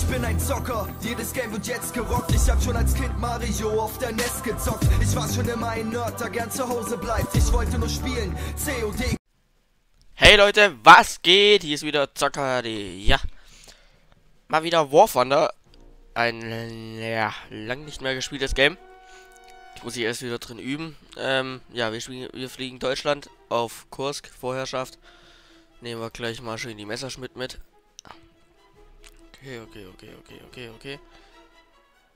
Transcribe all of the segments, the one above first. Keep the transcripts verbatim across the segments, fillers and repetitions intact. Ich bin ein Zocker, jedes Game wird jetzt gerockt. Ich hab schon als Kind Mario auf der N E S gezockt. Ich war schon immer ein Nerd, der gern zu Hause bleibt. Ich wollte nur spielen, C O D. Hey Leute, was geht? Hier ist wieder ZockerHD. Ja, mal wieder War Thunder. Ein, ja, lang nicht mehr gespieltes Game. Ich muss hier erst wieder drin üben. Ähm, ja, wir, spielen, wir fliegen Deutschland auf Kursk, Vorherrschaft. Nehmen wir gleich mal schön die Messerschmitt mit. Okay, okay, okay, okay, okay, okay.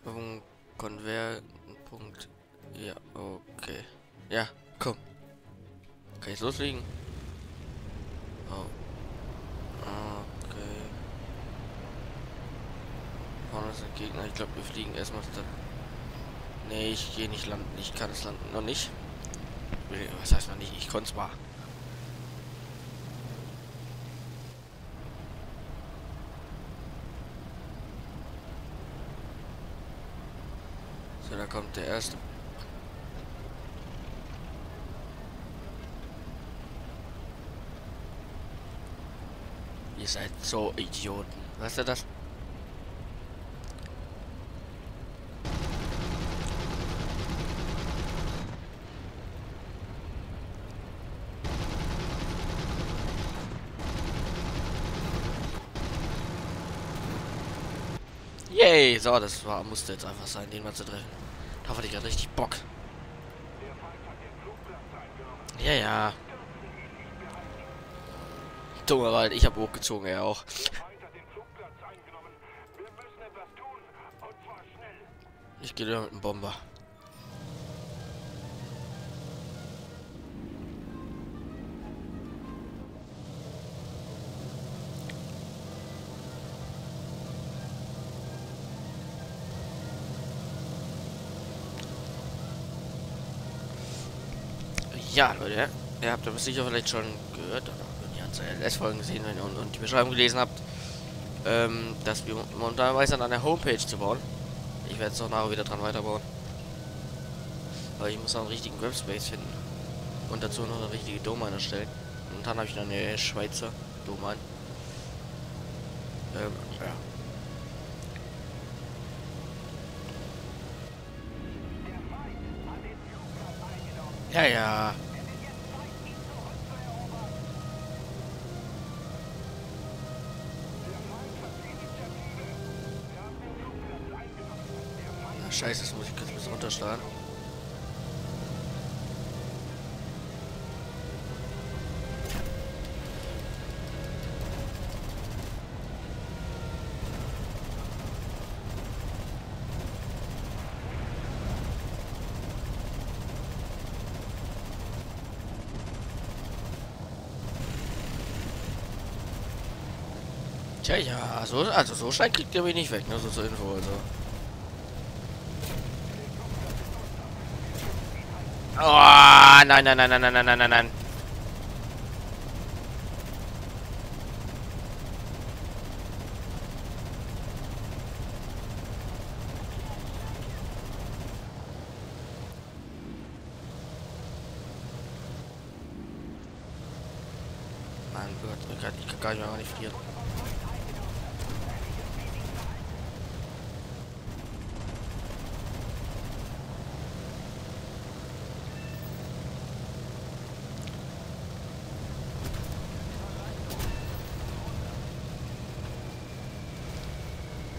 Warum Konverpunkt? Ja, okay. Ja, komm. Kann ich losfliegen? Oh. Okay. Vorne ist ein Gegner. Ich glaube, wir fliegen erstmal. Nee, ich gehe nicht landen. Ich kann es landen. Noch nicht. Was heißt noch nicht? Ich konnte es mal. Da kommt der erste. Ihr seid so Idioten. Weißt du das? Yay! So, das war, musste jetzt einfach sein, den mal zu treffen. Da hatte ich gerade richtig Bock. Ja, ja. Dummer Wald, ich habe hochgezogen, er auch. Ich gehe mit dem Bomber. Ja, Leute, ihr habt das sicher vielleicht schon gehört oder die ganzen L S-Folgen gesehen und, und die Beschreibung gelesen habt, ähm, dass wir momentan weiter an der Homepage zu bauen. Ich werde es auch nachher wieder dran weiterbauen. Aber ich muss noch einen richtigen Webspace finden und dazu noch eine richtige Domain erstellen. Und dann habe ich noch eine Schweizer Domain. Ähm, ja. Ja, ja. Ja, scheiße, das muss ich kurz ein bisschen runterschlagen. Tja, ja, so, also so schnell kriegt ihr mich nicht weg, ne, so zur Info, also. Oh, nein, nein, nein, nein, nein, nein, nein, nein. Mein Gott, ich kann, ich kann gar nicht mehr nicht frieren.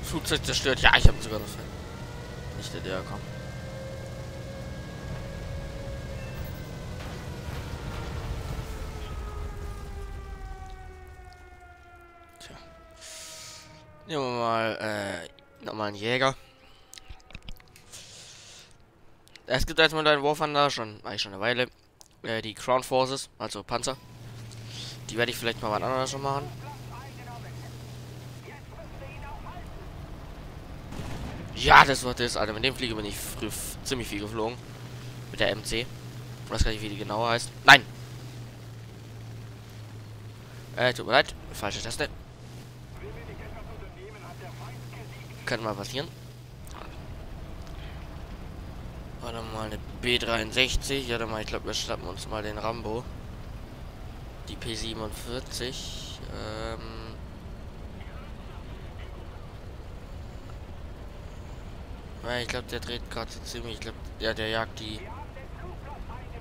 Flugzeug zerstört. Ja, ich habe sogar noch nicht der D R kommen. Tja. Nehmen wir mal äh, nochmal einen Jäger. Es gibt jetzt mal einen War Thunder, schon eigentlich schon eine Weile. Äh, die Crown Forces, also Panzer. Die werde ich vielleicht mal wann anders schon machen. Ja, das war das, Alter. Mit dem Flieger bin ich früh ziemlich viel geflogen. Mit der M C. Weiß gar nicht, wie die genauer heißt. Nein! Äh, tut mir leid. Falsche Taste. Kann mal passieren. Warte mal, eine P dreiundsechzig. Ja, dann mal, ich glaube, wir schnappen uns mal den Rambo. Die P siebenundvierzig. Ähm... Ja, ich glaube, der dreht gerade so ziemlich. Ich glaube, ja, der jagt die.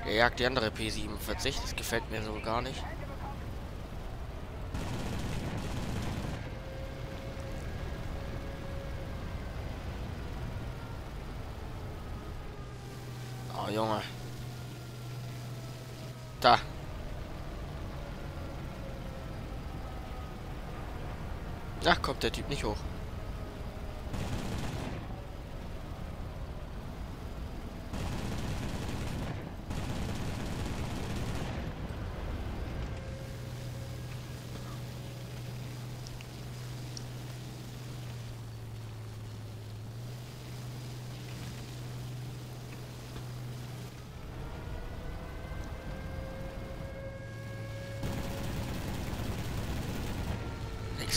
Der jagt die andere P siebenundvierzig. Das gefällt mir so gar nicht. Oh, Junge. Da. Ach, kommt der Typ nicht hoch.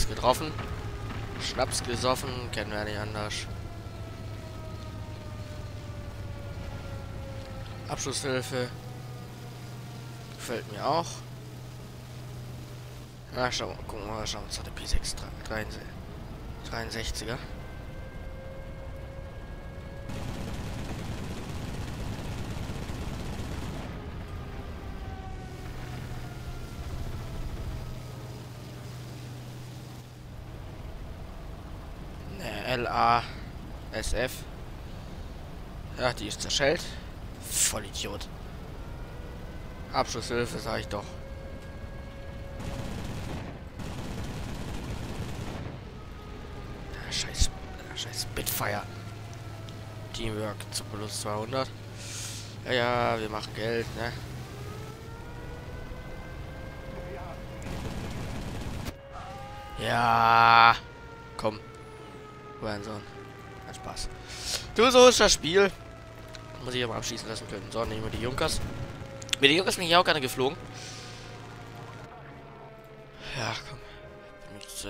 Getroffen, Schnaps gesoffen, kennen wir nicht anders. Abschlusshilfe gefällt mir auch. Na, schau mal, gucken wir mal, schauen wir uns die P sechsundsechziger. L A S F. Ja, die ist zerschellt. Vollidiot. Abschlusshilfe, sag ich doch. Ja, scheiß, ja, scheiß Bitfire. Teamwork zu plus zweihundert. Ja, ja, wir machen Geld, ne? Ja, komm. Sohn. Hat Spaß. Du, so ist das Spiel. Muss ich aber abschließen lassen können. So, nehmen wir die Junkers. Mit den Junkers bin ich auch gerne geflogen. Ja, komm. Benutze,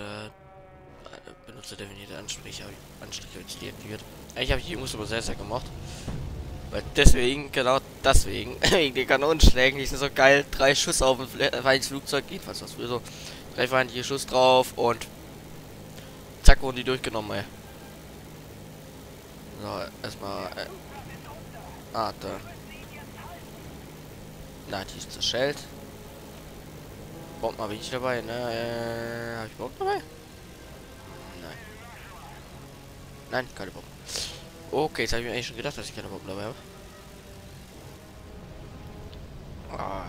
äh, benutze definierte Anstriche. Anstriche wird deaktiviert. Eigentlich habe ich die Jungs aber sehr, sehr gemocht. Weil deswegen, genau deswegen, wegen den Kanonenschlägen, die sind so geil. Drei Schuss auf ein feindliches Flugzeug. Jedenfalls was früher so. Drei feindliche Schuss drauf und zack, wurden die durchgenommen, ey. So, erstmal. Äh, ah, da. Na, die ist zerschellt. Bomben habe ich nicht dabei, ne? Äh, habe ich Bomben dabei? Nein. Nein, keine Bomben. Okay, jetzt habe ich mir eigentlich schon gedacht, dass ich keine Bomben dabei habe. Ah.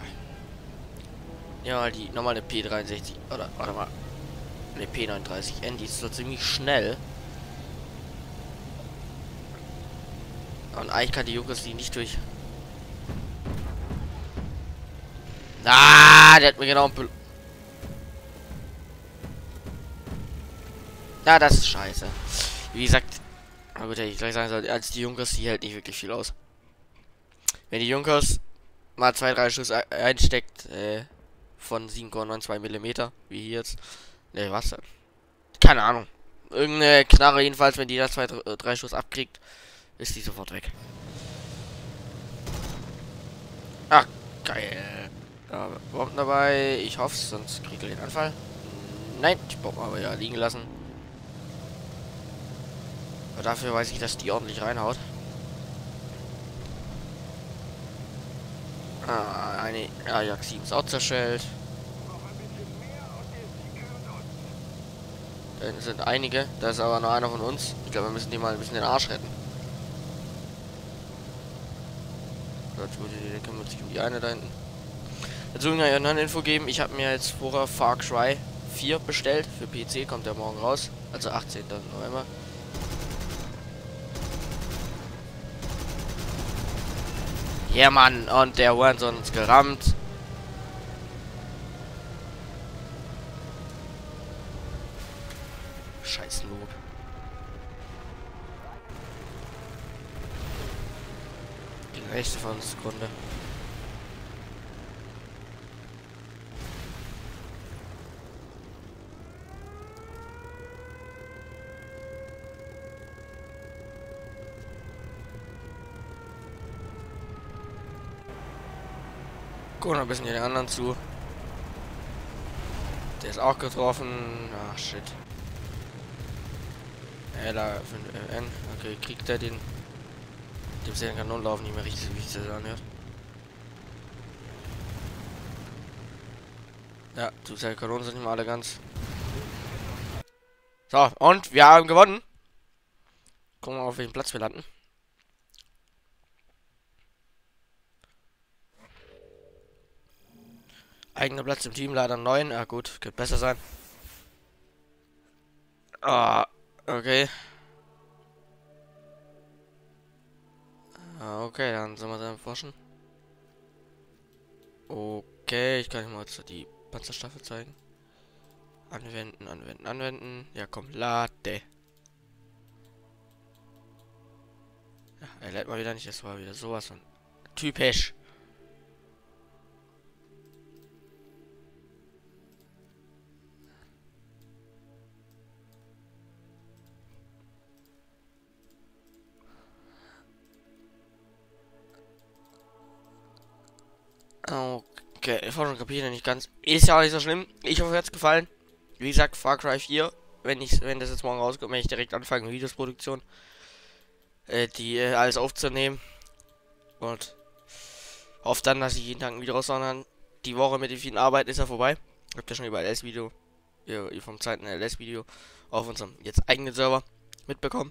Ja, die normale P dreiundsechzig. Oder, warte mal. Eine P neununddreißig N, die ist so ziemlich schnell. Und eigentlich kann die Junkers die nicht durch. Na, ah, der hat mir genau einen Pil. Na, das ist scheiße. Wie gesagt, na gut, hätte ich gleich sagen sollen, als die Junkers, die hält nicht wirklich viel aus. Wenn die Junkers mal zwei, drei Schuss einsteckt, äh, von sieben Komma neun zwei Millimeter, wie hier jetzt. Ne, was denn? Keine Ahnung. Irgendeine Knarre jedenfalls, wenn die da zwei, drei Schuss abkriegt, ist die sofort weg. Ach, geil. Da haben wir Bomben dabei. Ich hoffe, sonst kriegt er den Anfall. Nein, die Bomben haben wir ja liegen lassen. Aber dafür weiß ich, dass die ordentlich reinhaut. Ah, eine Ajax sieben ist auch zerschellt. Da sind einige, da ist aber nur einer von uns. Ich glaube, wir müssen die mal ein bisschen den Arsch retten. Gott, gut, der kümmert sich um die eine da hinten. Dazu will ich euch noch eine Info geben. Ich habe mir jetzt vorher Far Cry vier bestellt. Für P C kommt der morgen raus. Also achtzehnten November. Ja, yeah, Mann, und der Hurensohn ist gerammt. Scheiß Lob. Die rechte von uns Grunde. Gucken ein bisschen den anderen zu. Der ist auch getroffen. Ach shit. L A fünf N. Okay, kriegt er den. Dem selben Kanonenlauf nicht mehr richtig, wie es das anhört. Ja, zu seinen Kanonen sind nicht mehr alle ganz. So, und wir haben gewonnen. Gucken wir mal, auf welchen Platz wir landen. Eigener Platz im Team, leider neun. Ah gut, könnte besser sein. Ah, okay. Ah, okay, dann sollen wir dann forschen. Okay, ich kann euch mal die Panzerstaffel zeigen. Anwenden, anwenden, anwenden. Ja komm, lade. Ja, er lädt mal wieder nicht, das war wieder sowas von typisch. Okay, Forschung kapiere nicht ganz. Ist ja auch nicht so schlimm. Ich hoffe, euch hat's gefallen. Wie gesagt, Far Cry vier. Wenn ich, wenn das jetzt morgen rauskommt, werde ich direkt anfangen, Videosproduktion, äh, die äh, alles aufzunehmen. Und hoffe dann, dass ich jeden Tag ein Video raushauen kann. Die Woche mit den vielen Arbeiten ist ja vorbei. Habt ihr schon über L S-Video, ja, vom zweiten L S-Video auf unserem jetzt eigenen Server mitbekommen.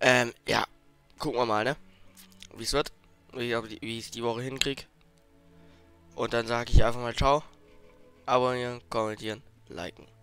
Ähm, ja, gucken wir mal, ne? Wie es wird, wie ich es die Woche hinkriege. Und dann sage ich einfach mal ciao. Abonnieren, kommentieren, liken.